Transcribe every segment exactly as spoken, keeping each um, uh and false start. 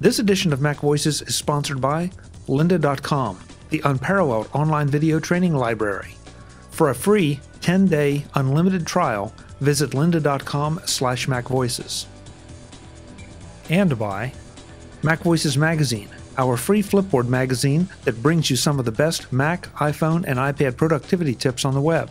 This edition of Mac Voices is sponsored by lynda dot com, the unparalleled online video training library. For a free ten-day unlimited trial, visit lynda dot com slash Mac Voices. And by Mac Voices Magazine, our free Flipboard magazine that brings you some of the best Mac, iPhone, and iPad productivity tips on the web.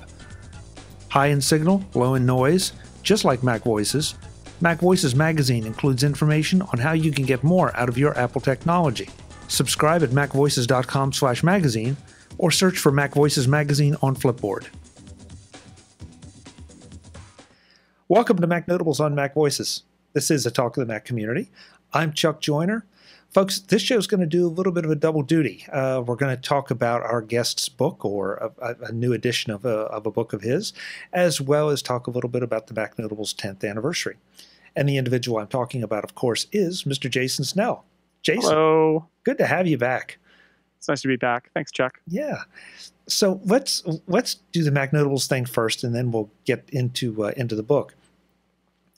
High in signal, low in noise, just like Mac Voices, Mac Voices Magazine includes information on how you can get more out of your Apple technology. Subscribe at mac voices dot com slash magazine or search for Mac Voices Magazine on Flipboard. Welcome to Mac Notables on Mac Voices. This is a talk of the Mac community. I'm Chuck Joiner. Folks, this show is going to do a little bit of a double duty. Uh, we're going to talk about our guest's book, or a, a new edition of a, of a book of his, as well as talk a little bit about the Mac Notables tenth anniversary. And the individual I'm talking about, of course, is Mister Jason Snell. Jason, hello. Good to have you back. It's nice to be back. Thanks, Chuck. Yeah. So let's let's do the Mac Notables thing first, and then we'll get into uh, into the book.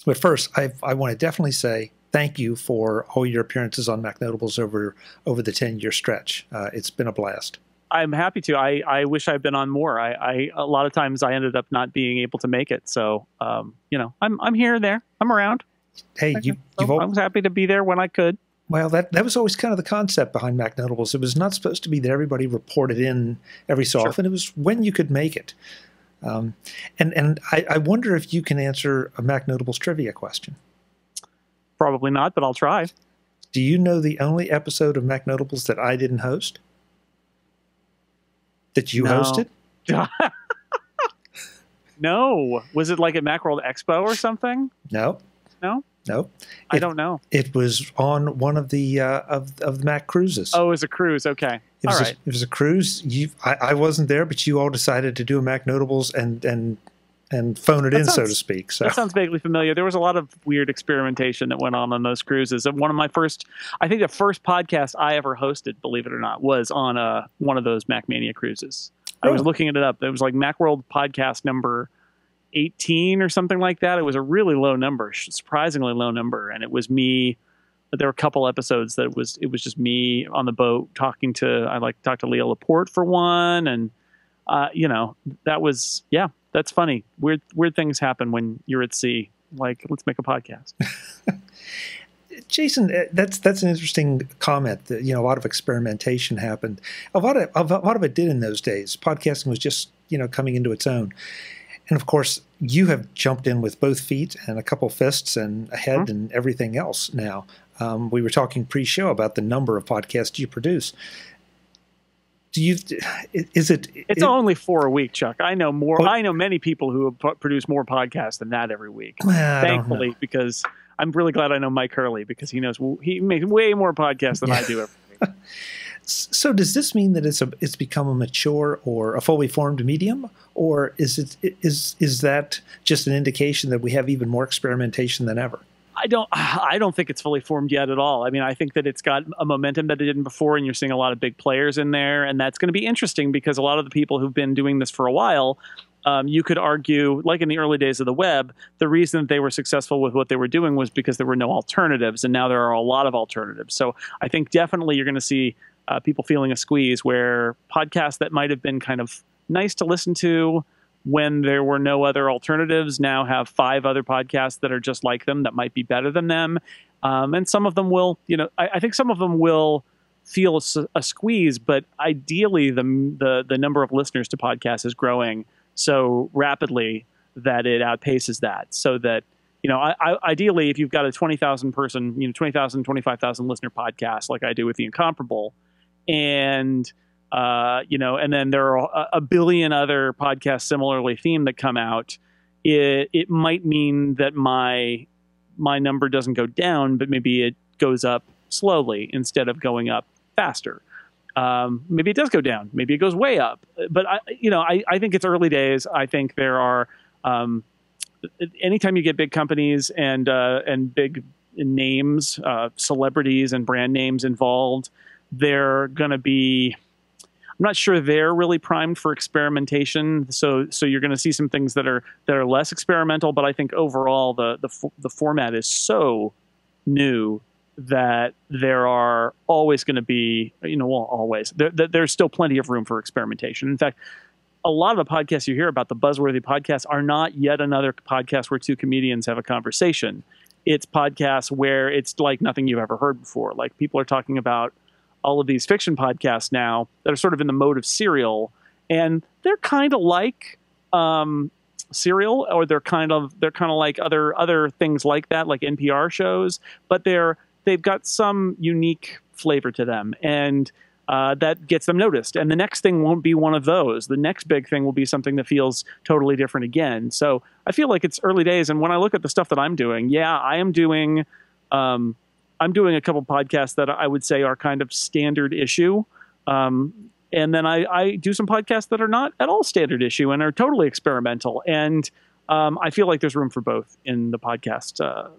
But first, I I want to definitely say thank you for all your appearances on Mac Notables over over the ten-year stretch. Uh, it's been a blast. I'm happy to. I, I wish I'd been on more. I, I a lot of times I ended up not being able to make it. So um, you know, I'm I'm here, there, I'm around. Hey, you, you've I was happy to be there when I could. Well, that that was always kind of the concept behind Mac Notables. It was not supposed to be that everybody reported in every so sure. often. It was when you could make it. Um, and and I, I wonder if you can answer a Mac Notables trivia question. Probably not, but I'll try. Do you know the only episode of Mac Notables that I didn't host? That you no. hosted? No. Was it like at Macworld Expo or something? No. No? No. It, I don't know. It was on one of the uh, of, of the Mac cruises. Oh, it was a cruise. Okay. It all was right. A, it was a cruise. You, I, I wasn't there, but you all decided to do a Mac Notables and and – and phone it that in, sounds, so to speak. So. That sounds vaguely familiar. There was a lot of weird experimentation that went on on those cruises. And one of my first, I think the first podcast I ever hosted, believe it or not, was on a, one of those MacMania cruises. Oh. I was looking it up. It was like Macworld podcast number eighteen or something like that. It was a really low number, surprisingly low number. And it was me, but there were a couple episodes that it was, it was just me on the boat talking to, I like talked to Leo Laporte for one. And, uh, you know, that was, yeah. That's funny. Weird, weird things happen when you're at sea. Like, let's make a podcast. Jason, that's that's an interesting comment. That, you know, a lot of experimentation happened. A lot of a lot of it did in those days. Podcasting was just, you know, coming into its own. And of course, you have jumped in with both feet and a couple fists and a head mm-hmm. and everything else. Now, um, we were talking pre-show about the number of podcasts you produce. Do you, is it, it's it, only four a week, Chuck. I know more. What? I know many people who produce more podcasts than that every week. Well, thankfully, because I'm really glad I know Mike Hurley, because he knows he makes way more podcasts than I do every week. So does this mean that it's a, it's become a mature or a fully formed medium, or is it is is that just an indication that we have even more experimentation than ever? I don't I don't think it's fully formed yet at all. I mean, I think that it's got a momentum that it didn't before, and you're seeing a lot of big players in there. And that's going to be interesting, because a lot of the people who've been doing this for a while, um, you could argue, like in the early days of the web, the reason that they were successful with what they were doing was because there were no alternatives. And now there are a lot of alternatives. So I think definitely you're going to see uh, people feeling a squeeze, where podcasts that might have been kind of nice to listen to when there were no other alternatives now have five other podcasts that are just like them that might be better than them. Um, and some of them will, you know, I, I think some of them will feel a, a squeeze, but ideally the, the, the number of listeners to podcasts is growing so rapidly that it outpaces that. So that, you know, I, I, ideally, if you've got a twenty thousand person, you know, twenty thousand, twenty-five thousand listener podcast, like I do with The Incomparable, and Uh, you know, and then there are a billion other podcasts similarly themed that come out, It, it might mean that my my number doesn't go down, but maybe it goes up slowly instead of going up faster. Um, maybe it does go down. Maybe it goes way up. But, I, you know, I, I think it's early days. I think there are um, anytime you get big companies and uh, and big names, uh, celebrities and brand names involved, they're going to be I'm not sure they're really primed for experimentation. So, so you're going to see some things that are that are less experimental. But I think overall, the the the format is so new that there are always going to be, you know, well, always there, there's still plenty of room for experimentation. In fact, a lot of the podcasts you hear about, the buzzworthy podcasts, are not yet another podcast where two comedians have a conversation. It's podcasts where it's like nothing you've ever heard before. Like, people are talking about all of these fiction podcasts now that are sort of in the mode of Serial, and they're kind of like um, Serial, or they're kind of they're kind of like other other things like that, like N P R shows, but they're they've got some unique flavor to them, and uh, that gets them noticed. And the next thing won't be one of those. The next big thing will be something that feels totally different again. So I feel like it's early days, and when I look at the stuff that I'm doing, yeah, I am doing. Um, I'm doing a couple podcasts that I would say are kind of standard issue. Um, and then I, I do some podcasts that are not at all standard issue and are totally experimental. And um, I feel like there's room for both in the podcast, uh,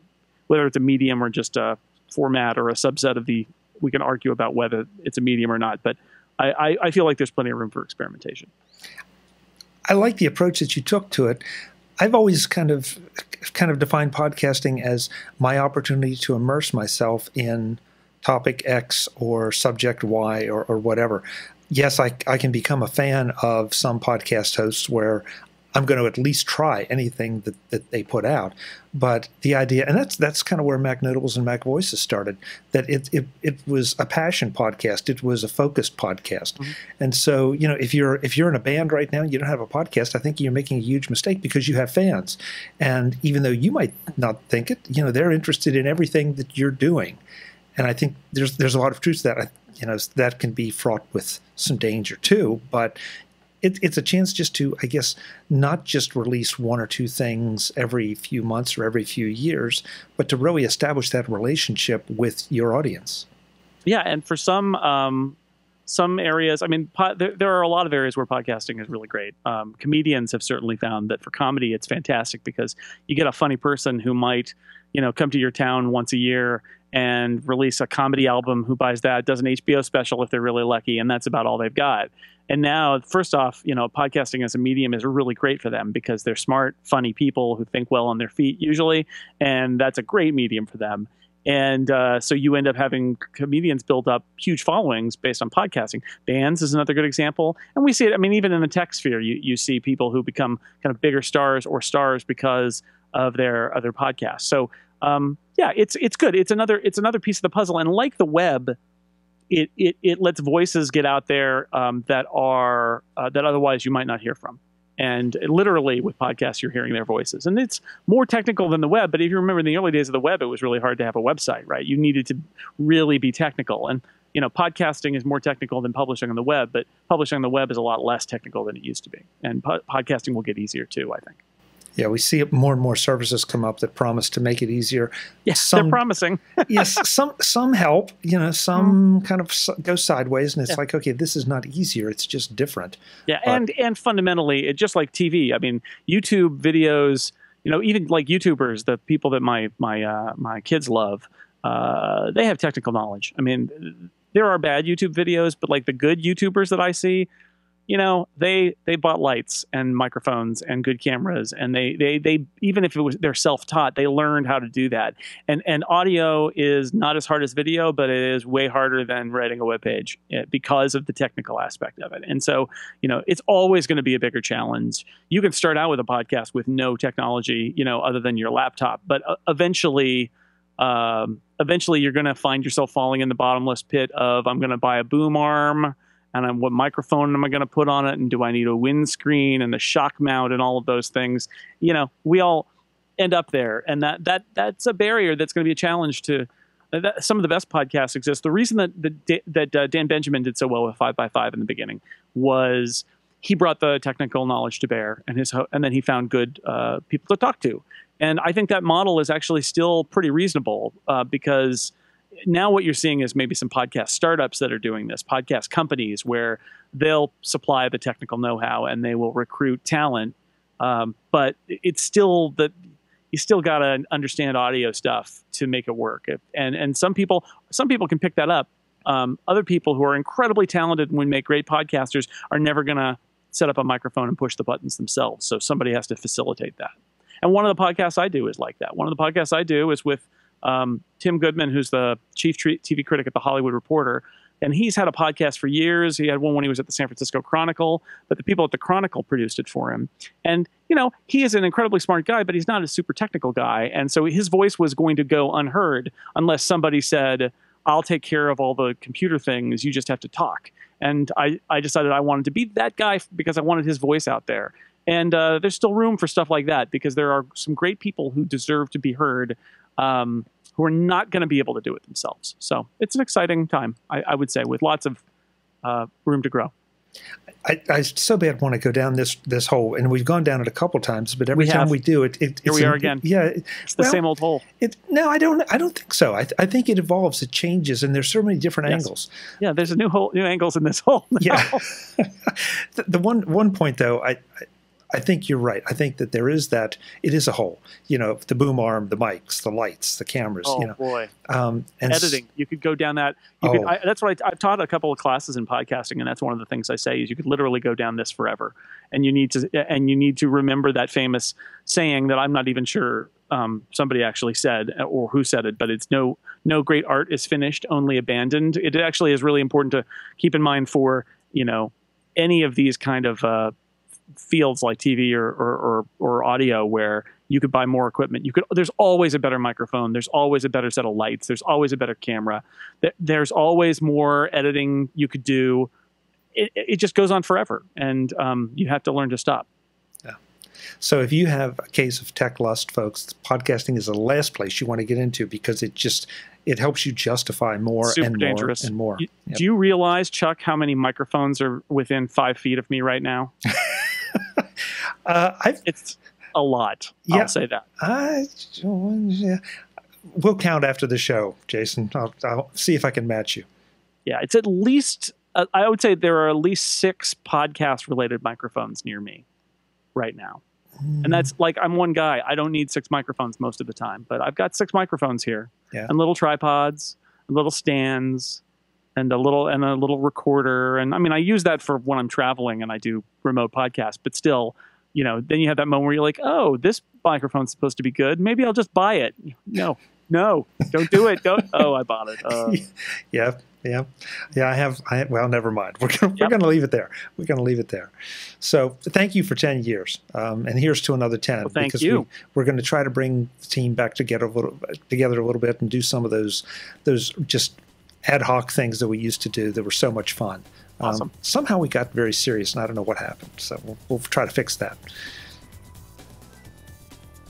whether it's a medium or just a format or a subset of the, we can argue about whether it's a medium or not, but I, I, I feel like there's plenty of room for experimentation. I like the approach that you took to it. I've always kind of kind of defined podcasting as my opportunity to immerse myself in topic X or subject Y or, or whatever. Yes, I, I can become a fan of some podcast hosts where I'm going to at least try anything that, that they put out. But the idea, and that's that's kind of where Mac Notables and Mac Voices started, that it it, it was a passion podcast. It was a focused podcast. Mm-hmm. And so, you know, if you're if you're in a band right now and you don't have a podcast, I think you're making a huge mistake, because you have fans. And even though you might not think it, you know, they're interested in everything that you're doing. And I think there's there's a lot of truth to that. I, you know, that can be fraught with some danger too, but It, it's a chance just to, I guess, not just release one or two things every few months or every few years, but to really establish that relationship with your audience. Yeah, and for some um, some areas, I mean, po there, there are a lot of areas where podcasting is really great. Um, comedians have certainly found that for comedy, it's fantastic, because you get a funny person who might, you know, come to your town once a year and release a comedy album. Who buys that? Does an H B O special if they're really lucky, and that's about all they've got. And now, first off, you know, podcasting as a medium is really great for them, because they're smart, funny people who think well on their feet usually, and that's a great medium for them. And uh, so you end up having comedians build up huge followings based on podcasting. Bands is another good example. And we see it, I mean, even in the tech sphere, you, you see people who become kind of bigger stars or stars because of their other podcasts. So um, yeah, it's it's good. It's another it's another piece of the puzzle. And like the web, it it, it lets voices get out there um, that are uh, that otherwise you might not hear from. And literally with podcasts, you're hearing their voices. And it's more technical than the web. But if you remember in the early days of the web, it was really hard to have a website, right? You needed to really be technical. And, you know, podcasting is more technical than publishing on the web. But publishing on the web is a lot less technical than it used to be. And po podcasting will get easier, too, I think. Yeah, we see more and more services come up that promise to make it easier. Yes, some, they're promising. Yes, some some help, you know, some mm. kind of go sideways, and it's yeah. like, okay, this is not easier, it's just different. Yeah, but, and and fundamentally, it, just like T V, I mean, YouTube videos, you know, even like YouTubers, the people that my my uh, my kids love, uh, they have technical knowledge. I mean, there are bad YouTube videos, but like the good YouTubers that I see, you know, they they bought lights and microphones and good cameras, and they they they even if it was they're self-taught, they learned how to do that. And and audio is not as hard as video, but it is way harder than writing a web page because of the technical aspect of it. And so, you know, it's always going to be a bigger challenge. You can start out with a podcast with no technology, you know, other than your laptop, but eventually. Um, eventually, you're going to find yourself falling in the bottomless pit of, I'm going to buy a boom arm. And what microphone am I going to put on it? And do I need a windscreen and the shock mount and all of those things? You know, we all end up there. And that that that's a barrier that's going to be a challenge to uh, that, some of the best podcasts exist. The reason that, the, that uh, Dan Benjamin did so well with five by five in the beginning was he brought the technical knowledge to bear, and his ho and then he found good uh, people to talk to. And I think that model is actually still pretty reasonable uh, because – now what you're seeing is maybe some podcast startups that are doing this, podcast companies where they'll supply the technical know-how and they will recruit talent. Um, but it's still that you still got to understand audio stuff to make it work. If, and and some people some people can pick that up. Um, other people who are incredibly talented and would make great podcasters are never going to set up a microphone and push the buttons themselves. So somebody has to facilitate that. And one of the podcasts I do is like that. One of the podcasts I do is with um, Tim Goodman, who's the chief T V critic at the Hollywood Reporter. And he's had a podcast for years. He had one when he was at the San Francisco Chronicle, but the people at the Chronicle produced it for him. And, you know, he is an incredibly smart guy, but he's not a super technical guy. And so his voice was going to go unheard unless somebody said, I'll take care of all the computer things. You just have to talk. And I, I decided I wanted to be that guy because I wanted his voice out there. And uh, there's still room for stuff like that because there are some great people who deserve to be heard um, who are not going to be able to do it themselves. So it's an exciting time, I, I would say, with lots of uh, room to grow. I, I so bad want to go down this this hole, and we've gone down it a couple times, but every we time we do it, it here it's we are a, again. Yeah, it, it's the well, same old hole. It, no, I don't. I don't think so. I, th I think it evolves, it changes, and there's so many different yes. angles. Yeah, there's a new hole, new angles in this hole. Now. Yeah. the, the one one point though, I. I I think you're right. I think that there is that it is a hole. You know, the boom arm, the mics, the lights, the cameras. Oh you know. boy! Um, and editing. You could go down that. You oh. could, I, that's what I, I've taught a couple of classes in podcasting, and that's one of the things I say is you could literally go down this forever. And you need to and you need to remember that famous saying that I'm not even sure um, somebody actually said or who said it, but it's no no great art is finished, only abandoned. It actually is really important to keep in mind for you know any of these kind of. Uh, fields like T V or, or, or, or audio where you could buy more equipment. You could, there's always a better microphone. There's always a better set of lights. There's always a better camera. There's always more editing you could do. It, it just goes on forever. And um, you have to learn to stop. Yeah. So if you have a case of tech lust, folks, podcasting is the last place you want to get into because it just, it helps you justify more Super and dangerous. more and more. You, yep. Do you realize, Chuck, how many microphones are within five feet of me right now? Uh, I've, it's a lot. Yeah, I'll say that. I, yeah. We'll count after the show, Jason. I'll, I'll see if I can match you. Yeah, it's at least, uh, I would say there are at least six podcast-related microphones near me right now. Mm. And that's like, I'm one guy. I don't need six microphones most of the time, but I've got six microphones here. Yeah. And little tripods, and little stands. And a little and a little recorder, and I mean, I use that for when I'm traveling and I do remote podcasts. But still, you know, then you have that moment where you're like, "Oh, this microphone's supposed to be good. Maybe I'll just buy it." No, no, don't do it. Don't. Oh, I bought it. Uh, yeah, yeah, yeah. I have. I have, well, never mind. We're gonna, yep. we're gonna leave it there. We're gonna leave it there. So, thank you for ten years, um, and here's to another ten. Well, thank because you. We, we're going to try to bring the team back together a little together a little bit and do some of those those just. ad hoc things that we used to do that were so much fun. Awesome. Um, somehow we got very serious, and I don't know what happened. So we'll, we'll try to fix that.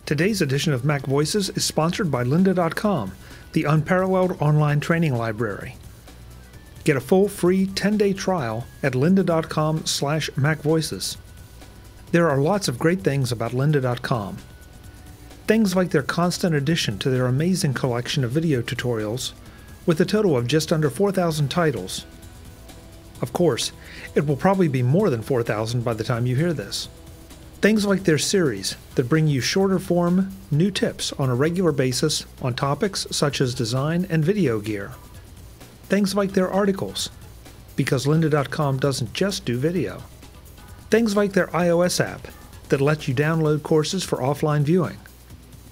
Today's edition of Mac Voices is sponsored by lynda dot com, the unparalleled online training library. Get a full free ten day trial at lynda dot com slash Mac Voices. There are lots of great things about lynda dot com. Things like their constant addition to their amazing collection of video tutorials, with a total of just under four thousand titles. Of course, it will probably be more than four thousand by the time you hear this. Things like their series that bring you shorter form, new tips on a regular basis on topics such as design and video gear. Things like their articles, because lynda dot com doesn't just do video. Things like their iOS app that lets you download courses for offline viewing.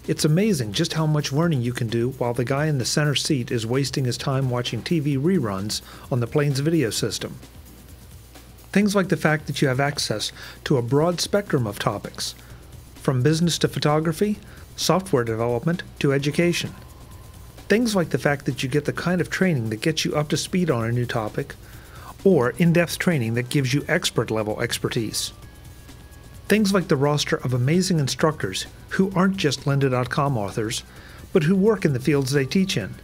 It's amazing just how much learning you can do while the guy in the center seat is wasting his time watching T V reruns on the plane's video system. Things like the fact that you have access to a broad spectrum of topics, from business to photography, software development to education. Things like the fact that you get the kind of training that gets you up to speed on a new topic, or in-depth training that gives you expert-level expertise. Things like the roster of amazing instructors who aren't just lynda dot com authors, but who work in the fields they teach in.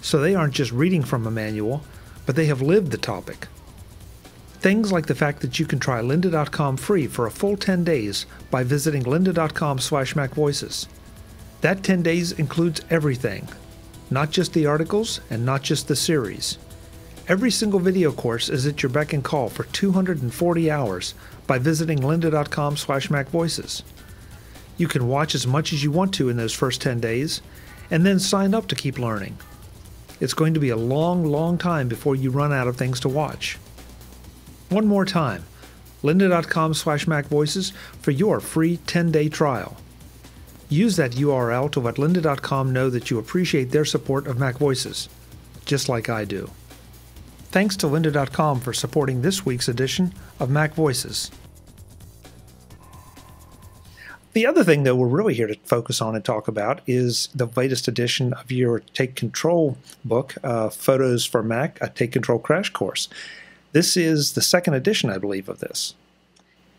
So they aren't just reading from a manual, but they have lived the topic. Things like the fact that you can try lynda dot com free for a full ten days by visiting lynda dot com slash Mac Voices. That ten days includes everything, not just the articles and not just the series. Every single video course is at your beck and call for two hundred forty hours by visiting lynda dot com slash Mac Voices. You can watch as much as you want to in those first ten days and then sign up to keep learning. it's going to be a long, long time before you run out of things to watch. One more time, lynda dot com slash Mac Voices for your free ten day trial. Use that U R L to let lynda dot com know that you appreciate their support of Mac Voices, just like I do. Thanks to lynda dot com for supporting this week's edition of Mac Voices. The other thing that we're really here to focus on and talk about is the latest edition of your Take Control book, uh, Photos for Mac: A Take Control Crash Course. This is the second edition, I believe, of this.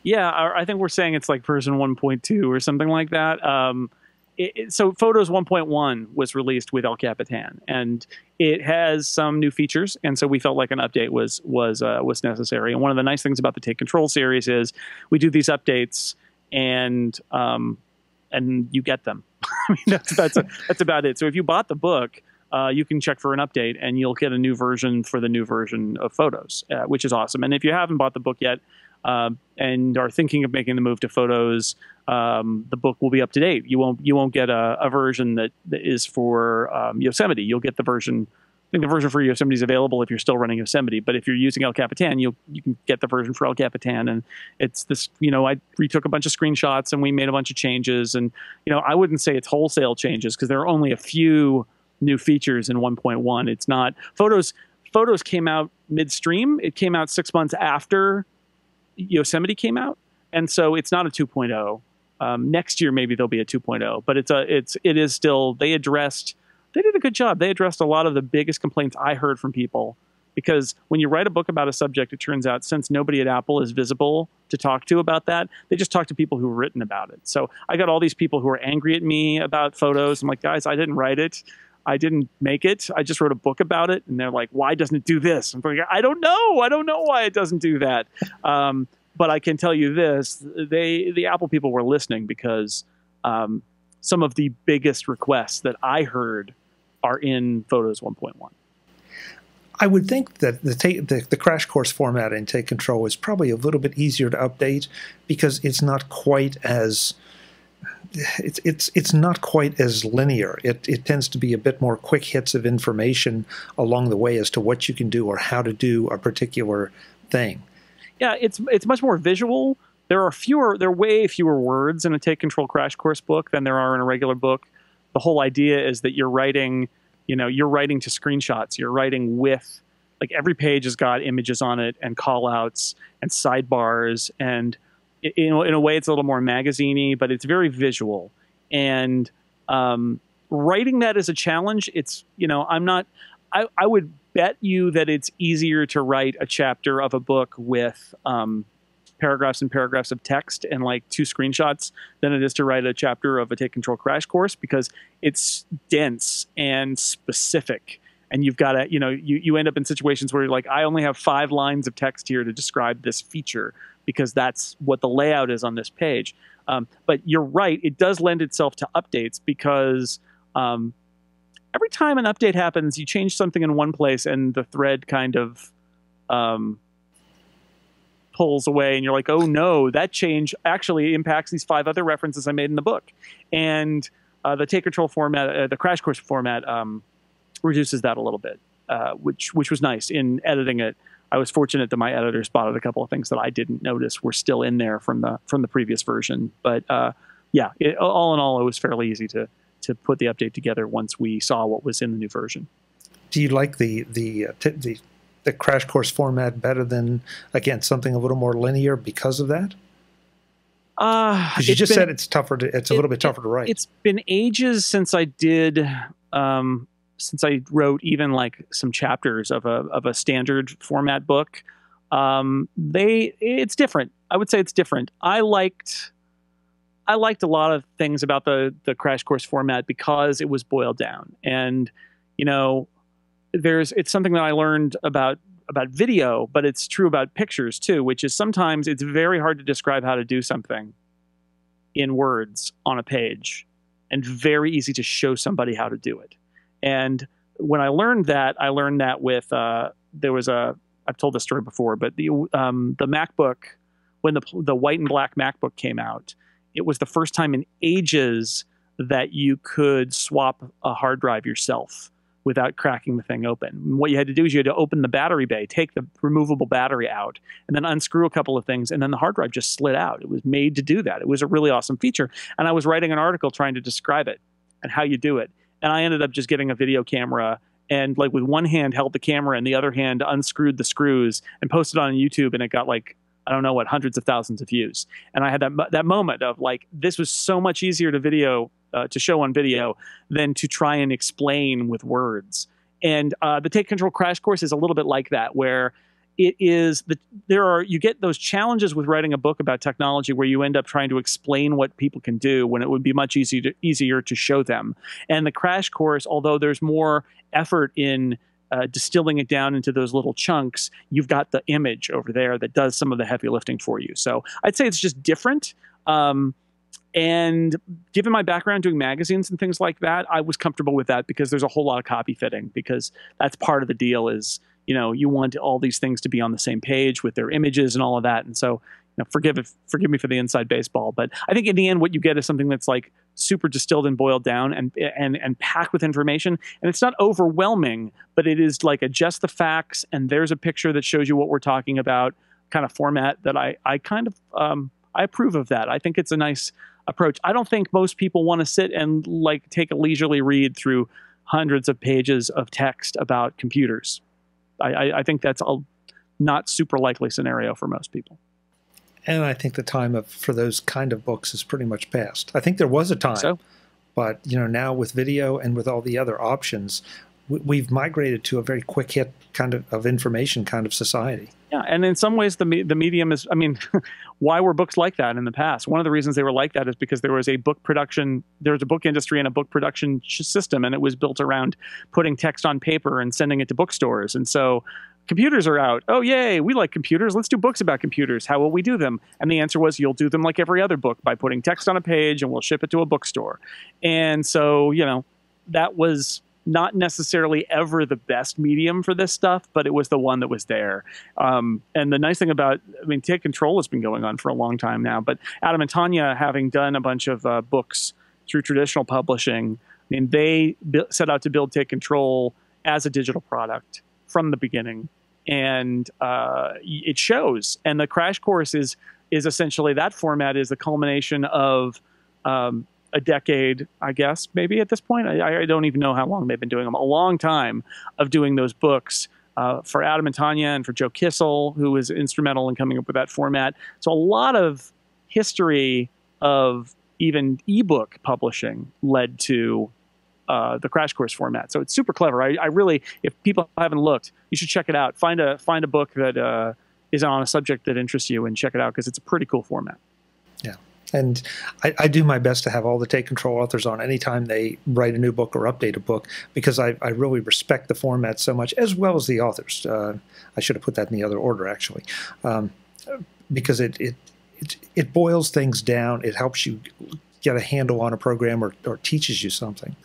Yeah, I think we're saying it's like version one point two or something like that. Um, it, it, so Photos one point one was released with El Capitan, and it has some new features, and so we felt like an update was was uh, was necessary. And one of the nice things about the Take Control series is we do these updates, and um, and you get them. I mean, that's that's a, that's about it. So if you bought the book, Uh, you can check for an update, and you'll get a new version for the new version of Photos, uh, which is awesome. And if you haven't bought the book yet uh, and are thinking of making the move to Photos, um, the book will be up to date. You won't you won't get a, a version that, that is for um, Yosemite. You'll get the version. I think the version for Yosemite is available if you're still running Yosemite. But if you're using El Capitan, you you can get the version for El Capitan. And it's this, you know, I retook a bunch of screenshots and we made a bunch of changes. And you know, I wouldn't say it's wholesale changes because there are only a few new features in one point one. It's not photos. Photos came out midstream. It came out six months after Yosemite came out, and so it's not a two point oh. Um, next year maybe there'll be a two point oh, but it's a it's it is still. They addressed. They did a good job. They addressed a lot of the biggest complaints I heard from people, because when you write a book about a subject, it turns out since nobody at Apple is visible to talk to about that, they just talk to people who've written about it. So I got all these people who are angry at me about Photos. I'm like, guys, I didn't write it. I didn't make it. I just wrote a book about it. And they're like, why doesn't it do this? I'm like, I don't know. I don't know why it doesn't do that. Um, but I can tell you this, they, the Apple people were listening, because um, some of the biggest requests that I heard are in Photos one point one. I would think that the, take, the the crash course format in Take Control is probably a little bit easier to update, because it's not quite as... It's it's it's not quite as linear. It it tends to be a bit more quick hits of information along the way as to what you can do or how to do a particular thing. Yeah, it's it's much more visual. There are fewer there are way fewer words in a Take Control Crash Course book than there are in a regular book. The whole idea is that you're writing, you know, you're writing to screenshots. You're writing with, like, every page has got images on it and call outs and sidebars, and In, in a way, it's a little more magazine-y, but it's very visual. And um, writing that is a challenge. It's, you know, I'm not, I, I would bet you that it's easier to write a chapter of a book with um, paragraphs and paragraphs of text and like two screenshots than it is to write a chapter of a Take Control Crash Course, because it's dense and specific. And you've got to, you know, you, you end up in situations where you're like, I only have five lines of text here to describe this feature, because that's what the layout is on this page. Um, but you're right, it does lend itself to updates, because um, every time an update happens, you change something in one place and the thread kind of um, pulls away, and you're like, oh no, that change actually impacts these five other references I made in the book. And uh, the Take Control format, uh, the crash course format um, reduces that a little bit, uh, which, which was nice in editing it. I was fortunate that my editor spotted a couple of things that I didn't notice were still in there from the from the previous version. But uh, yeah, it, all in all, it was fairly easy to to put the update together once we saw what was in the new version. Do you like the the uh, t the, the crash course format better than, again, something a little more linear because of that? Because uh, you just been, said it's tougher. To, it's a it, little bit tougher it, to write. It's been ages since I did. Um, since I wrote even like some chapters of a, of a standard format book, um, they, it's different. I would say it's different. I liked, I liked a lot of things about the, the crash course format because it was boiled down. And, you know, there's, it's something that I learned about, about video, but it's true about pictures too, which is sometimes it's very hard to describe how to do something in words on a page, and very easy to show somebody how to do it. And when I learned that, I learned that with, uh, there was a, I've told this story before, but the, um, the MacBook, when the, the white and black MacBook came out, it was the first time in ages that you could swap a hard drive yourself. without cracking the thing open. And what you had to do is you had to open the battery bay, take the removable battery out, and then unscrew a couple of things, and then the hard drive just slid out. It was made to do that. It was a really awesome feature. And I was writing an article trying to describe it and how you do it. And I ended up just getting a video camera and, like, with one hand held the camera and the other hand unscrewed the screws and posted on YouTube, and it got, like, I don't know what, hundreds of thousands of views. And I had that that moment of, like, this was so much easier to video uh, to show on video than to try and explain with words. And uh, the Take Control Crash Course is a little bit like that, where it is the there are you get those challenges with writing a book about technology where you end up trying to explain what people can do when it would be much easier to, easier to show them. And the Crash Course, although there's more effort in Uh, distilling it down into those little chunks, you've got the image over there that does some of the heavy lifting for you. So I'd say it's just different. Um, and given my background doing magazines and things like that, I was comfortable with that because there's a whole lot of copy fitting, because that's part of the deal is, you know, you want all these things to be on the same page with their images and all of that. And so, you know, forgive if, forgive me for the inside baseball, but I think in the end, what you get is something that's, like, super distilled and boiled down and, and, and packed with information. And it's not overwhelming, but it is like a just the facts. And there's a picture that shows you what we're talking about kind of format that I, I kind of, um, I approve of that. I think it's a nice approach. I don't think most people want to sit and, like, take a leisurely read through hundreds of pages of text about computers. I, I, I think that's a not super likely scenario for most people. And I think the time of for those kind of books is pretty much past. I think there was a time, so? but you know, now with video and with all the other options, we, we've migrated to a very quick hit kind of, of information kind of society. Yeah, and in some ways, the me the medium is. I mean, why were books like that in the past? One of the reasons they were like that is because there was a book production, there was a book industry and a book production system, and it was built around putting text on paper and sending it to bookstores, and so. Computers are out. Oh, yay, we like computers. Let's do books about computers. How will we do them? And the answer was, you'll do them like every other book, by putting text on a page, and we'll ship it to a bookstore. And so, you know, that was not necessarily ever the best medium for this stuff, but it was the one that was there. Um, and the nice thing about, I mean, Take Control has been going on for a long time now, but Adam and Tanya, having done a bunch of uh, books through traditional publishing, I mean, they set out to build Take Control as a digital product from the beginning. And uh, it shows. And the Crash Course is is essentially that format is the culmination of um, a decade, I guess, maybe at this point. I, I don't even know how long they've been doing them. A long time of doing those books uh, for Adam and Tanya and for Joe Kissel, who was instrumental in coming up with that format. So a lot of history of even ebook publishing led to Uh, the Crash Course format. So it's super clever. I, I really, if people haven't looked, you should check it out. Find a find a book that uh, is on a subject that interests you and check it out, because it's a pretty cool format. Yeah, and I, I do my best to have all the Take Control authors on anytime they write a new book or update a book, because I, I really respect the format so much, as well as the authors. Uh, I should have put that in the other order, actually, um, because it, it it it boils things down. It helps you get a handle on a program, or, or teaches you something.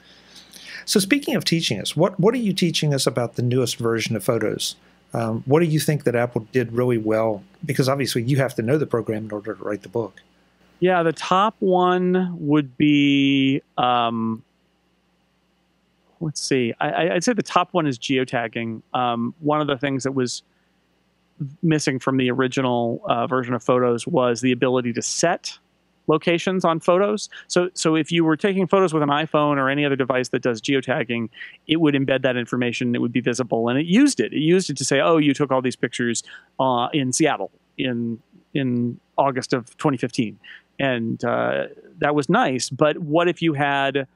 So speaking of teaching us, what, what are you teaching us about the newest version of Photos? Um, what do you think that Apple did really well? Because obviously you have to know the program in order to write the book. Yeah, the top one would be, um, let's see, I, I'd say the top one is geotagging. Um, one of the things that was missing from the original uh, version of Photos was the ability to set locations on photos. So so if you were taking photos with an iPhone or any other device that does geotagging, it would embed that information. It would be visible, and it used it. It used it to say, oh, you took all these pictures uh, in Seattle in in August of twenty fifteen. And uh, that was nice. But what if you had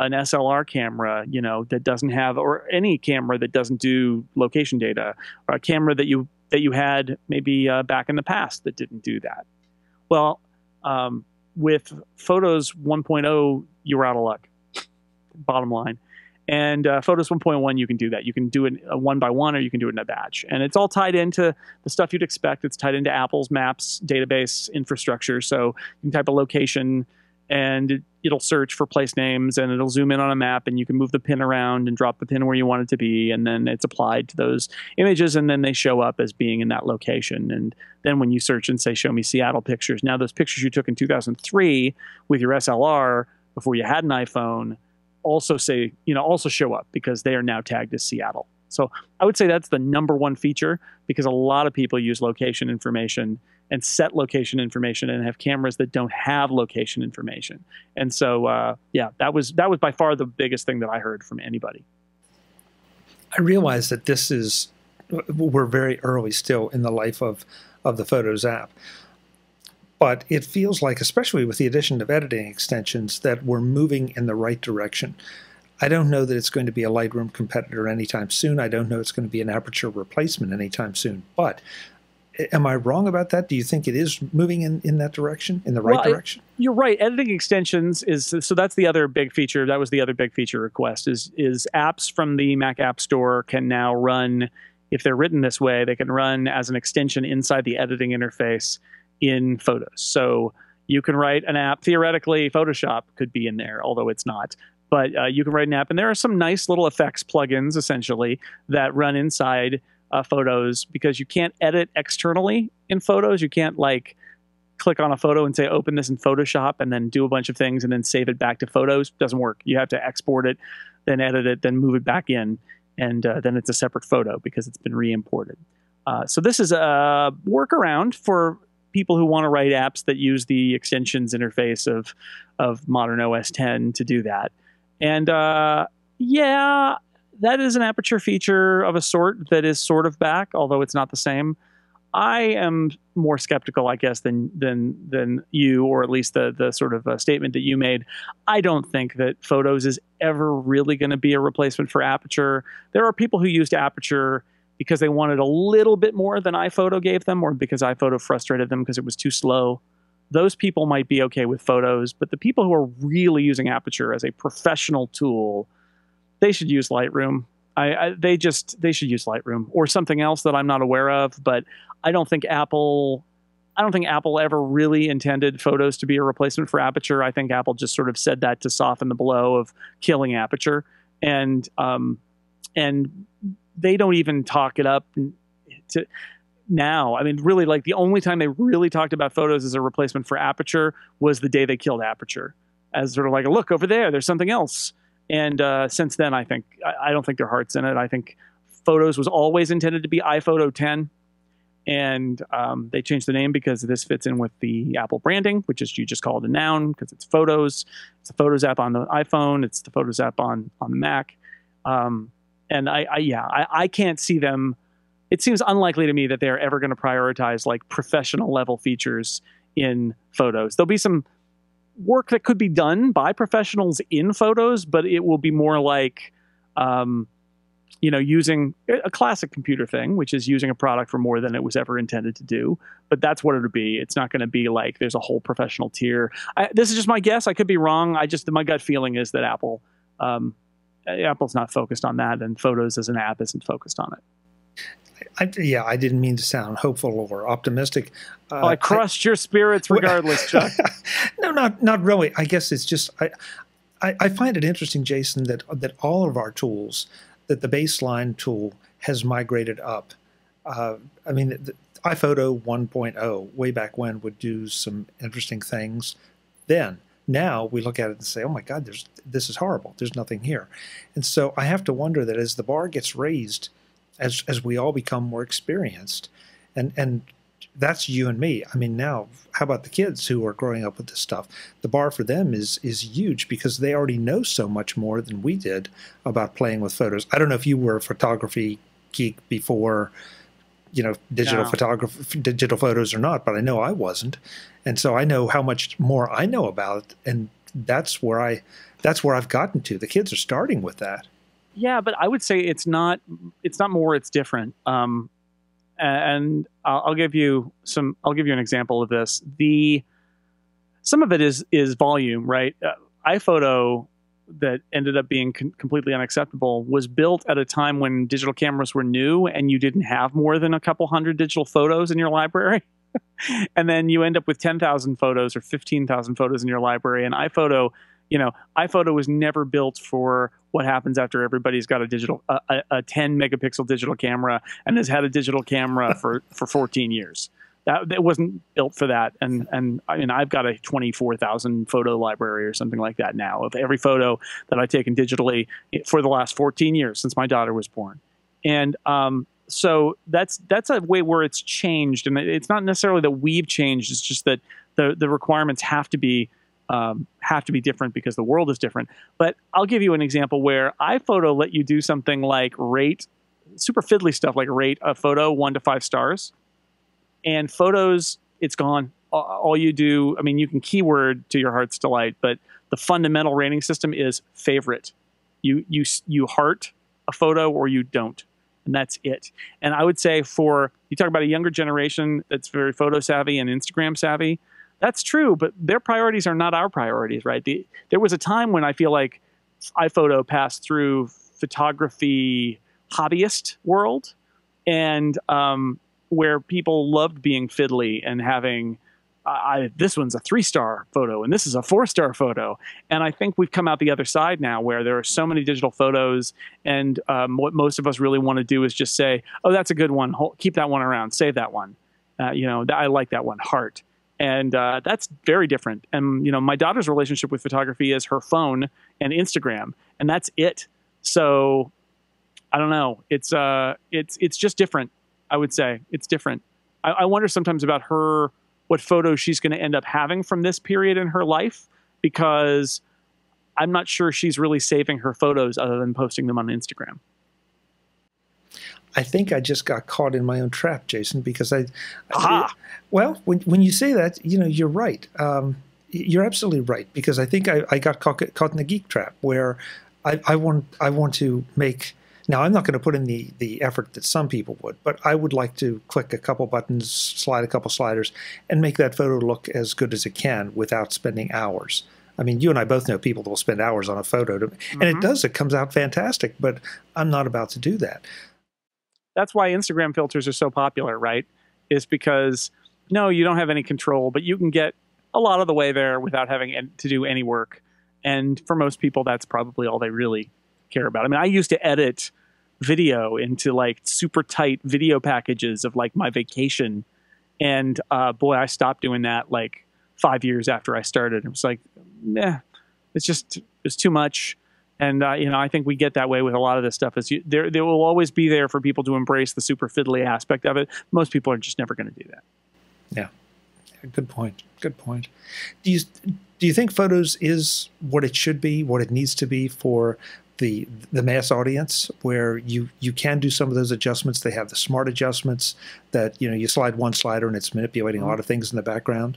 an S L R camera, you know, that doesn't have, or any camera that doesn't do location data, or a camera that you, that you had maybe uh, back in the past that didn't do that? Well, um, with Photos one point oh, you were out of luck, bottom line. And uh, Photos one point one, you can do that. You can do it a one by one, or you can do it in a batch. And it's all tied into the stuff you'd expect. It's tied into Apple's Maps database infrastructure. So you can type a location, and it, it'll search for place names, and it'll zoom in on a map, and you can move the pin around and drop the pin where you want it to be, and then it's applied to those images, and then they show up as being in that location. And then when you search and say, show me Seattle pictures, now those pictures you took in two thousand three with your S L R before you had an iPhone also say, you know, also show up because they are now tagged as Seattle. So I would say that's the number one feature, because a lot of people use location information and set location information and have cameras that don't have location information. And so, uh, yeah, that was, that was by far the biggest thing that I heard from anybody. I realize that this is, we're very early still in the life of, of the Photos app. But it feels like, especially with the addition of editing extensions, that we're moving in the right direction. I don't know that it's going to be a Lightroom competitor anytime soon. I don't know it's going to be an Aperture replacement anytime soon. But am I wrong about that? Do you think it is moving in, in that direction, in the right well, direction? It, you're right. Editing extensions is, so that's the other big feature. That was the other big feature request is, is apps from the Mac App Store can now run, if they're written this way, they can run as an extension inside the editing interface in Photos. So you can write an app, theoretically Photoshop could be in there, although it's not. But uh, you can write an app, and there are some nice little effects plugins, essentially, that run inside uh, Photos, because you can't edit externally in Photos. You can't, like, click on a photo and say, open this in Photoshop, and then do a bunch of things, and then save it back to Photos. Doesn't work. You have to export it, then edit it, then move it back in, and uh, then it's a separate photo because it's been re-imported. Uh, so this is a workaround for people who want to write apps that use the extensions interface of, of modern O S ten to do that. And uh, yeah, that is an Aperture feature of a sort that is sort of back, although it's not the same. I am more skeptical, I guess, than than than you, or at least the the sort of uh, statement that you made. I don't think that Photos is ever really going to be a replacement for Aperture. There are people who used Aperture because they wanted a little bit more than iPhoto gave them, or because iPhoto frustrated them because it was too slow. Those people might be okay with Photos, but the people who are really using Aperture as a professional tool, they should use Lightroom. I, I, they just they should use Lightroom or something else that I'm not aware of. But I don't think Apple, I don't think Apple ever really intended Photos to be a replacement for Aperture. I think Apple just sort of said that to soften the blow of killing Aperture, and um, and they don't even talk it up to. Now, I mean, really, like, the only time they really talked about Photos as a replacement for Aperture was the day they killed Aperture, as sort of like, look over there, there's something else. And uh, since then, I think I, I don't think their heart's in it. I think Photos was always intended to be iPhoto ten, and um, they changed the name because this fits in with the Apple branding, which is you just call it a noun because it's Photos. It's the Photos app on the iPhone. It's the Photos app on on the Mac. Um, and I, I yeah, I, I can't see them. It seems unlikely to me that they're ever going to prioritize, like, professional level features in Photos. There'll be some work that could be done by professionals in Photos, but it will be more like, um, you know, using a classic computer thing, which is using a product for more than it was ever intended to do. But that's what it would be. It's not going to be like there's a whole professional tier. I, this is just my guess. I could be wrong. I just, my gut feeling is that Apple, um, Apple's not focused on that, and Photos as an app isn't focused on it. I, yeah, I didn't mean to sound hopeful or optimistic. Uh, oh, I crushed I, your spirits regardless, Chuck. No, not not really. I guess it's just I, I I find it interesting, Jason, that that all of our tools, that the baseline tool has migrated up. Uh, I mean, the, the iPhoto one point oh, way back when, would do some interesting things. Then now we look at it and say, oh my God, there's this is horrible. There's nothing here. And so I have to wonder that as the bar gets raised, As, as we all become more experienced, and and that's you and me. I mean, now, how about the kids who are growing up with this stuff? The bar for them is is huge because they already know so much more than we did about playing with Photos. I don't know if you were a photography geek before, you know, digital no. photography, digital Photos or not, but I know I wasn't, and so I know how much more I know about it, and that's where I, that's where I've gotten to. The kids are starting with that. Yeah, but I would say it's not it's not more, it's different. Um, and I'll, I'll give you some I'll give you an example of this. The some of it is is volume, right? Uh, iPhoto that ended up being com completely unacceptable was built at a time when digital cameras were new and you didn't have more than a couple hundred digital photos in your library. And then you end up with ten thousand photos or fifteen thousand photos in your library, and iPhoto You know, iPhoto was never built for what happens after everybody's got a digital, a, a, a ten megapixel digital camera and has had a digital camera for, for fourteen years. that it wasn't built for that. And and I mean, I've got a twenty-four thousand photo library or something like that now of every photo that I've taken digitally for the last fourteen years since my daughter was born. And um, so that's that's a way where it's changed, and it's not necessarily that we've changed. It's just that the the requirements have to be um, have to be different because the world is different. But I'll give you an example where iPhoto let you do something like rate super fiddly stuff like rate a photo one to five stars. And Photos, it's gone. All you do, I mean, you can keyword to your heart's delight, but the fundamental rating system is favorite. You you you heart a photo or you don't, and that's it. And I would say for, you talk about a younger generation that's very photo savvy and Instagram savvy, that's true, but their priorities are not our priorities, right? The, there was a time when I feel like iPhoto passed through photography hobbyist world, and um, where people loved being fiddly and having uh, I, this one's a three-star photo and this is a four-star photo. And I think we've come out the other side now where there are so many digital photos, and um, what most of us really want to do is just say, oh, that's a good one. Hold, keep that one around. Save that one. Uh, you know, I like that one. Heart. And uh, that's very different. And, you know, my daughter's relationship with photography is her phone and Instagram, and that's it. So I don't know. It's uh, it's it's just different. I would say it's different. I, I wonder sometimes about her, what photos she's going to end up having from this period in her life, because I'm not sure she's really saving her photos other than posting them on Instagram. I think I just got caught in my own trap, Jason, because I, Aha. I well, when when you say that, you know, you're right. Um, you're absolutely right, because I think I, I got caught, caught in the geek trap where I, I want I want to make. Now, I'm not going to put in the, the effort that some people would, but I would like to click a couple buttons, slide a couple sliders, and make that photo look as good as it can without spending hours. I mean, you and I both know people that will spend hours on a photo, to, mm-hmm. and it does. It comes out fantastic, but I'm not about to do that. That's why Instagram filters are so popular, right? Is because, no, you don't have any control, but you can get a lot of the way there without having to do any work. And for most people, that's probably all they really care about. I mean, I used to edit video into like super tight video packages of like my vacation. And uh, boy, I stopped doing that like five years after I started. It was like, nah, it's just, it's too much. And, uh, you know, I think we get that way with a lot of this stuff. Is you, there, there will always be there for people to embrace the super fiddly aspect of it. Most people are just never going to do that. Yeah. Good point. Good point. Do you, do you think Photos is what it should be, what it needs to be for the the mass audience, where you you can do some of those adjustments? They have the smart adjustments that, you know, you slide one slider and it's manipulating a lot of things in the background.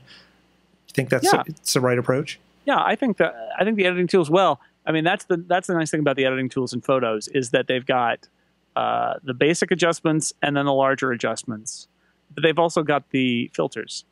You think that's yeah. a, it's the right approach? Yeah, I think that I think the editing tools. Well, I mean, that's the that's the nice thing about the editing tools in Photos is that they've got uh, the basic adjustments and then the larger adjustments, but they've also got the filters.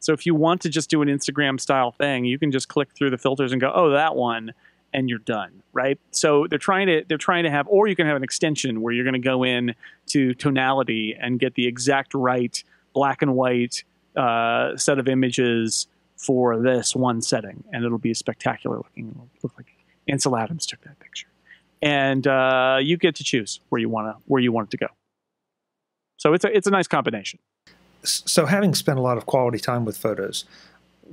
So if you want to just do an Instagram style thing, you can just click through the filters and go, oh, that one. And you're done, right? So they're trying to they're trying to have, or you can have an extension where you're going to go in to tonality and get the exact right black and white uh, set of images for this one setting, and it'll be spectacular looking. It'll look like Ansel Adams took that picture, and uh, you get to choose where you want to where you want it to go. So it's a it's a nice combination. So having spent a lot of quality time with Photos,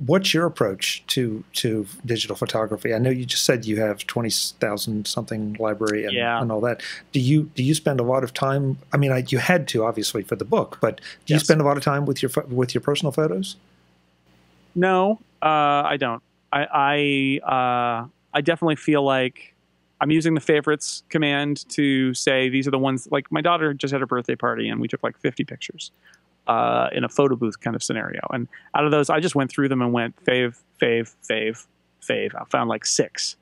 what's your approach to to digital photography? I know you just said you have twenty thousand something library and, yeah. and all that. Do you do you spend a lot of time? I mean, I, you had to obviously for the book, but do yes. you spend a lot of time with your with your personal photos? No, uh, I don't. I I, uh, I definitely feel like I'm using the favorites command to say these are the ones. Like my daughter just had a birthday party and we took like fifty pictures. Uh, in a photo booth kind of scenario. And out of those, I just went through them and went fave, fave, fave, fave. I found like six.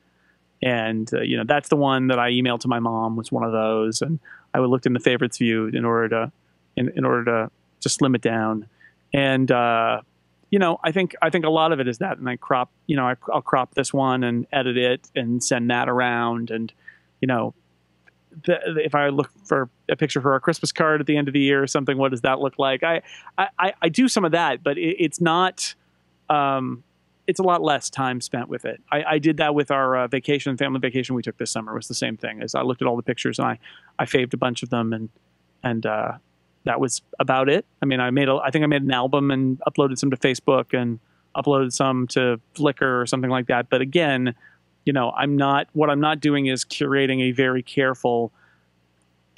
And, uh, you know, that's the one that I emailed to my mom was one of those. And I would look in the favorites view in order to, in, in order to just slim it down. And, uh, you know, I think, I think a lot of it is that. And I crop, you know, I, I'll crop this one and edit it and send that around. And, you know, The, if I look for a picture for our Christmas card at the end of the year or something, what does that look like? I, I, I do some of that, but it, it's not, um, it's a lot less time spent with it. I, I did that with our uh, vacation, family vacation we took this summer was the same thing as I looked at all the pictures and I, I faved a bunch of them and, and, uh, that was about it. I mean, I made a, I think I made an album and uploaded some to Facebook and uploaded some to Flickr or something like that. But again, you know, I'm not, what I'm not doing is curating a very careful,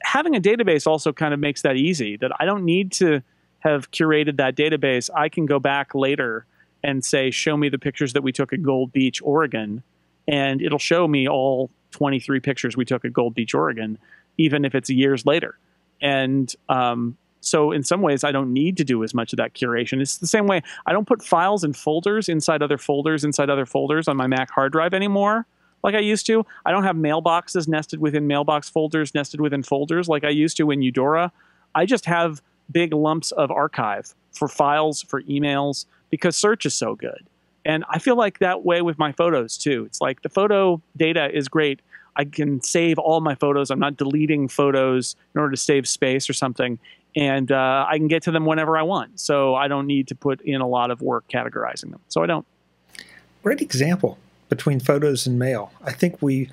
having a database also kind of makes that easy, that I don't need to have curated that database. I can go back later and say, show me the pictures that we took at Gold Beach, Oregon, and it'll show me all twenty-three pictures we took at Gold Beach, Oregon, even if it's years later. And um, so in some ways, I don't need to do as much of that curation. It's the same way. I don't put files and folders inside other folders, inside other folders on my Mac hard drive anymore like I used to. I don't have mailboxes nested within mailbox folders, nested within folders like I used to in Eudora. I just have big lumps of archive for files, for emails, because search is so good. And I feel like that way with my photos too. It's like the photo data is great. I can save all my photos. I'm not deleting photos in order to save space or something. And uh, I can get to them whenever I want. So I don't need to put in a lot of work categorizing them. So I don't. Great example between photos and mail. I think we,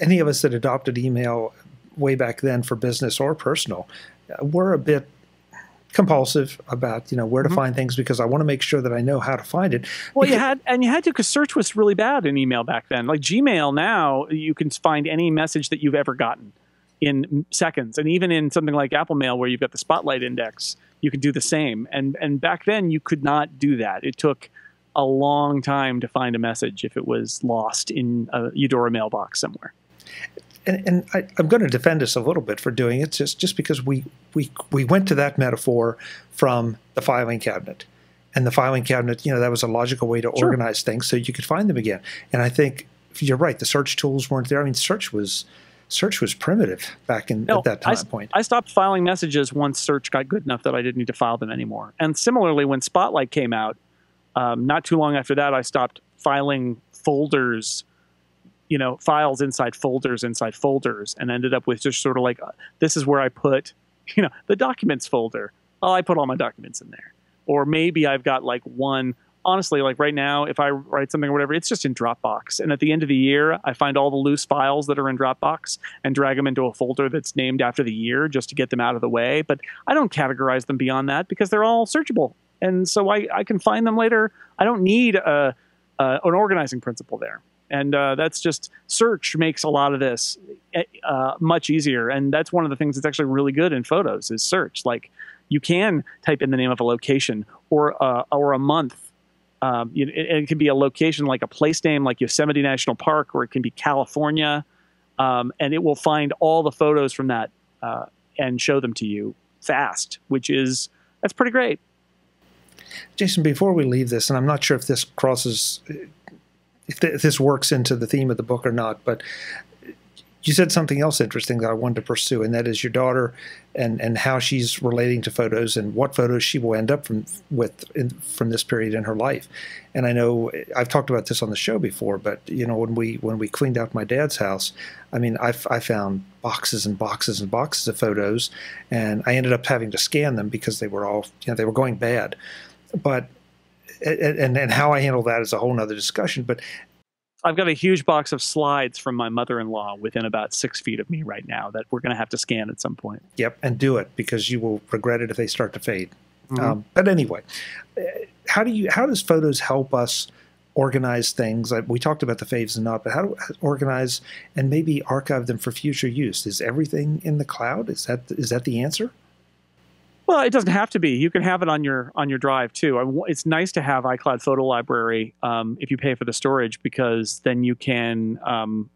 any of us that adopted email way back then for business or personal, were a bit compulsive about, you know, where to mm-hmm. find things, because I want to make sure that I know how to find it. Well, because you had, and you had to, because search was really bad in email back then. Like Gmail now, you can find any message that you've ever gotten in seconds. And even in something like Apple Mail, where you've got the Spotlight index, you can do the same. And, and back then you could not do that. It took a long time to find a message if it was lost in a Eudora mailbox somewhere. And, and I, I'm going to defend us a little bit for doing it, just, just because we, we, we went to that metaphor from the filing cabinet. And the filing cabinet, you know, that was a logical way to sure. organize things so you could find them again. And I think you're right. The search tools weren't there. I mean, search was search was primitive back in no, at that time I, point. I stopped filing messages once search got good enough that I didn't need to file them anymore. And similarly, when Spotlight came out, um, not too long after that, I stopped filing folders, you know, files inside folders, inside folders, and ended up with just sort of like, uh, this is where I put, you know, the documents folder. Oh, I put all my documents in there. Or maybe I've got like one, honestly, like right now, if I write something or whatever, it's just in Dropbox. And at the end of the year, I find all the loose files that are in Dropbox and drag them into a folder that's named after the year just to get them out of the way. But I don't categorize them beyond that because they're all searchable. And so I, I can find them later. I don't need a, a, an organizing principle there. And uh, that's just, search makes a lot of this uh, much easier. And that's one of the things that's actually really good in photos is search. Like you can type in the name of a location or, uh, or a month. Um, it, it can be a location like a place name like Yosemite National Park, or it can be California. Um, and it will find all the photos from that uh, and show them to you fast, which is, that's pretty great. Jason, before we leave this, and I'm not sure if this crosses... if this works into the theme of the book or not, but you said something else interesting that I wanted to pursue, and that is your daughter and, and how she's relating to photos and what photos she will end up from, with in, from this period in her life. And I know I've talked about this on the show before, but you know, when we when we cleaned out my dad's house, I mean, I, I found boxes and boxes and boxes of photos, and I ended up having to scan them because they were all, you know, they were going bad. But And, and how I handle that is a whole nother discussion. But I've got a huge box of slides from my mother-in-law within about six feet of me right now that we're going to have to scan at some point. Yep, and do it, because you will regret it if they start to fade. Mm-hmm. um, but anyway, how do you? How does photos help us organize things? Like we talked about the faves and not, but how do we organize and maybe archive them for future use? Is everything in the cloud? Is that is that the answer? Well, it doesn't have to be. You can have it on your on your drive too. It's nice to have iCloud Photo Library um, if you pay for the storage, because then you can um,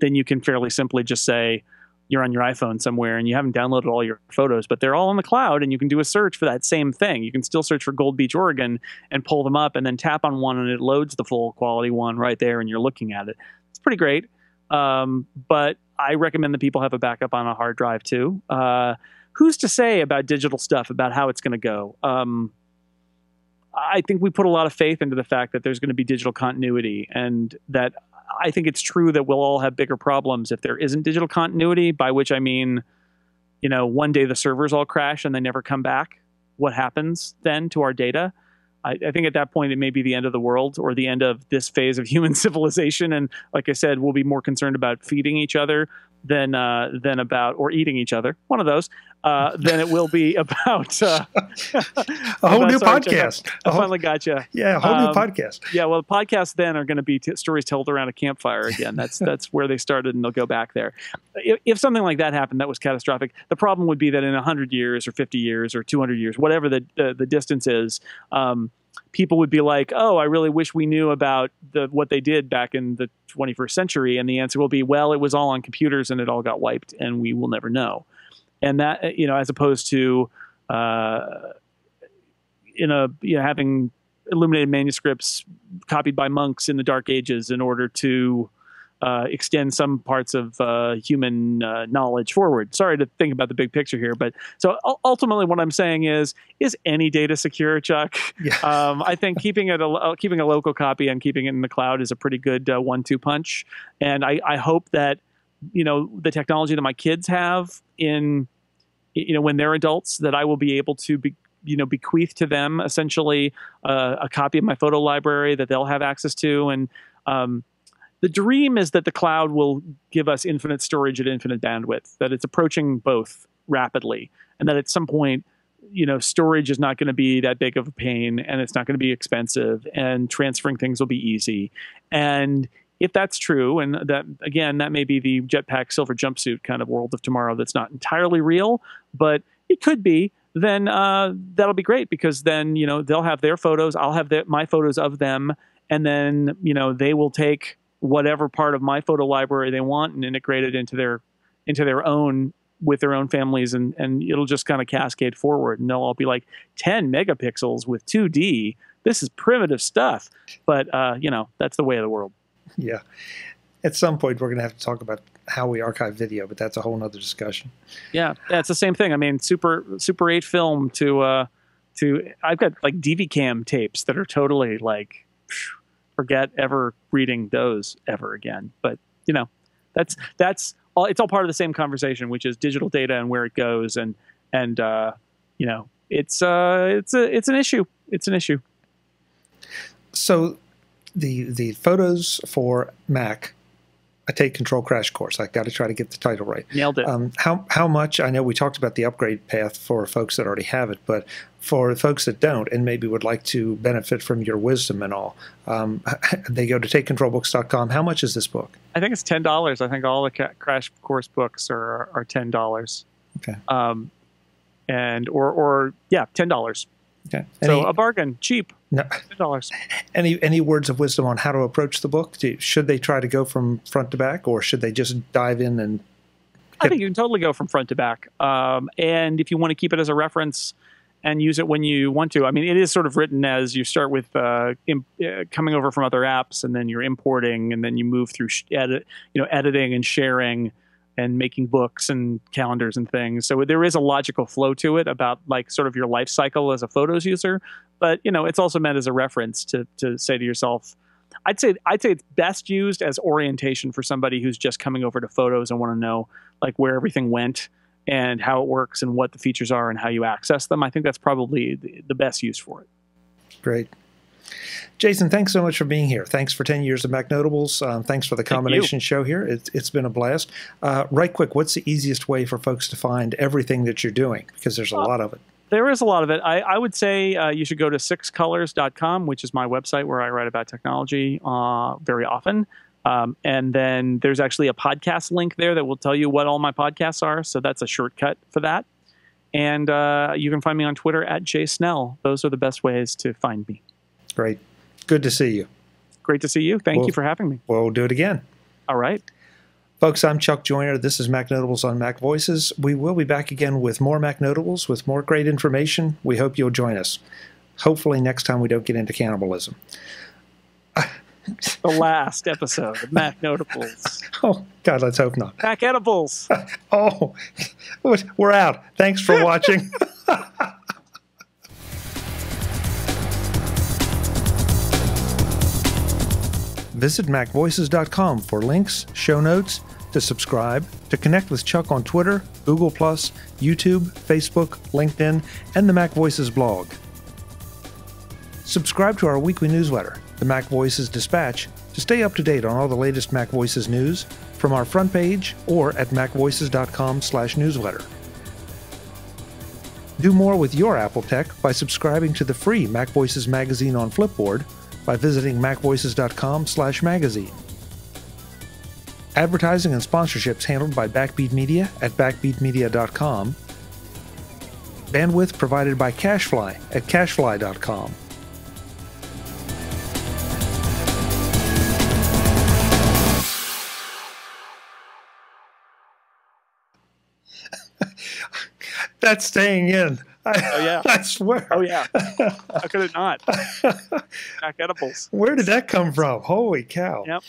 then you can fairly simply just say you're on your iPhone somewhere and you haven't downloaded all your photos, but they're all in the cloud, and you can do a search for that same thing. You can still search for Gold Beach, Oregon, and pull them up, and then tap on one, and it loads the full quality one right there, and you're looking at it. It's pretty great, um, but I recommend that people have a backup on a hard drive too. Uh, Who's to say about digital stuff, about how it's going to go? Um, I think we put a lot of faith into the fact that there's going to be digital continuity, and that I think it's true that we'll all have bigger problems if there isn't digital continuity, by which I mean, you know, one day the servers all crash and they never come back. What happens then to our data? I, I think at that point, it may be the end of the world or the end of this phase of human civilization. And like I said, we'll be more concerned about feeding each other than, uh, than about, or eating each other, one of those. uh, than it will be about uh, a whole about, new sorry, podcast. Chuck, I, I finally got you. Yeah, a whole um, new podcast. Yeah, well, the podcasts then are going to be t- stories told around a campfire again. That's that's where they started, and they'll go back there. If, if something like that happened, that was catastrophic. The problem would be that in one hundred years or fifty years or two hundred years, whatever the uh, the distance is, um, people would be like, oh, I really wish we knew about the what they did back in the twenty-first century. And the answer will be, well, it was all on computers and it all got wiped and we will never know. And that, you know, as opposed to uh, in a, you know, having illuminated manuscripts copied by monks in the Dark Ages in order to uh, extend some parts of uh, human uh, knowledge forward. Sorry to think about the big picture here, but so ultimately what I'm saying is, is any data secure, Chuck? Yeah. Um, I think keeping it, a, keeping a local copy and keeping it in the cloud is a pretty good uh, one two punch. And I, I hope that, you know, the technology that my kids have in, you know, when they're adults, that I will be able to be, you know, bequeath to them essentially uh, a copy of my photo library that they'll have access to. And, um, the dream is that the cloud will give us infinite storage at infinite bandwidth, that it's approaching both rapidly, and that at some point, you know, storage is not going to be that big of a pain, and it's not going to be expensive, and transferring things will be easy. And if that's true, and that, again, that may be the jetpack silver jumpsuit kind of world of tomorrow that's not entirely real, but it could be, then uh, that'll be great, because then, you know, they'll have their photos, I'll have their, my photos of them, and then, you know, they will take whatever part of my photo library they want and integrate it into their, into their own, with their own families. And, and it'll just kind of cascade forward, and they'll all be like ten megapixels with two D. This is primitive stuff, but uh, you know, that's the way of the world. Yeah. At some point we're going to have to talk about how we archive video, but that's a whole nother discussion. Yeah. That's the same thing. I mean, super, super eight film to, uh, to, I've got like D V cam tapes that are totally like, phew, forget ever reading those ever again. But you know, that's that's all, it's all part of the same conversation, which is digital data and where it goes, and and uh you know, it's uh it's a it's an issue it's an issue so the the Photos for Mac: A Take Control Crash Course. I got to try to get the title right. Nailed it. Um, how how much? I know we talked about the upgrade path for folks that already have it, but for folks that don't and maybe would like to benefit from your wisdom and all, um, they go to take control books dot com. How much is this book? I think it's ten dollars. I think all the ca- Crash Course books are are ten dollars. Okay. Um, and or or yeah, ten dollars. Okay. Any, so a bargain, cheap. No. ten dollars. Any any words of wisdom on how to approach the book? Do, should they try to go from front to back, or should they just dive in and? I think you can totally go from front to back, um, and if you want to keep it as a reference and use it when you want to. I mean, it is sort of written as you start with uh, imp- uh, coming over from other apps, and then you're importing, and then you move through sh- edit, you know, editing and sharing, and making books and calendars and things. So there is a logical flow to it about like sort of your life cycle as a photos user. But, you know, it's also meant as a reference to to say to yourself, I'd say I'd say it's best used as orientation for somebody who's just coming over to photos and want to know like where everything went and how it works and what the features are and how you access them. I think that's probably the, the best use for it. Great. Jason, thanks so much for being here. Thanks for ten years of Mac Notables. Um, thanks for the combination show here. It, it's been a blast. Uh, right quick, what's the easiest way for folks to find everything that you're doing? Because there's a uh, lot of it. There is a lot of it. I, I would say uh, you should go to six colors dot com, which is my website where I write about technology uh, very often. Um, and then there's actually a podcast link there that will tell you what all my podcasts are. So that's a shortcut for that. And uh, you can find me on Twitter at J Snell. Those are the best ways to find me. Great. Good to see you. Great to see you. Thank we'll, you for having me. We'll do it again. All right. Folks, I'm Chuck Joiner. This is Mac Notables on Mac Voices. We will be back again with more Mac Notables, with more great information. We hope you'll join us. Hopefully next time we don't get into cannibalism. The last episode of Mac Notables. Oh, God, let's hope not. Mac Edibles. Oh, we're out. Thanks for watching. Visit mac voices dot com for links, show notes, to subscribe, to connect with Chuck on Twitter, Google plus, YouTube, Facebook, LinkedIn, and the Mac Voices blog. Subscribe to our weekly newsletter, the Mac Voices Dispatch, to stay up to date on all the latest Mac Voices news from our front page or at mac voices dot com slash newsletter. Do more with your Apple tech by subscribing to the free Mac Voices magazine on Flipboard by visiting mac voices dot com slash magazine. Advertising and sponsorships handled by Backbeat Media at backbeat media dot com. Bandwidth provided by Cashfly at cashfly dot com. That's staying in. I, oh, yeah. I swear. Oh, yeah. How could it not? Mac edibles. Where did that come from? Holy cow. Yep.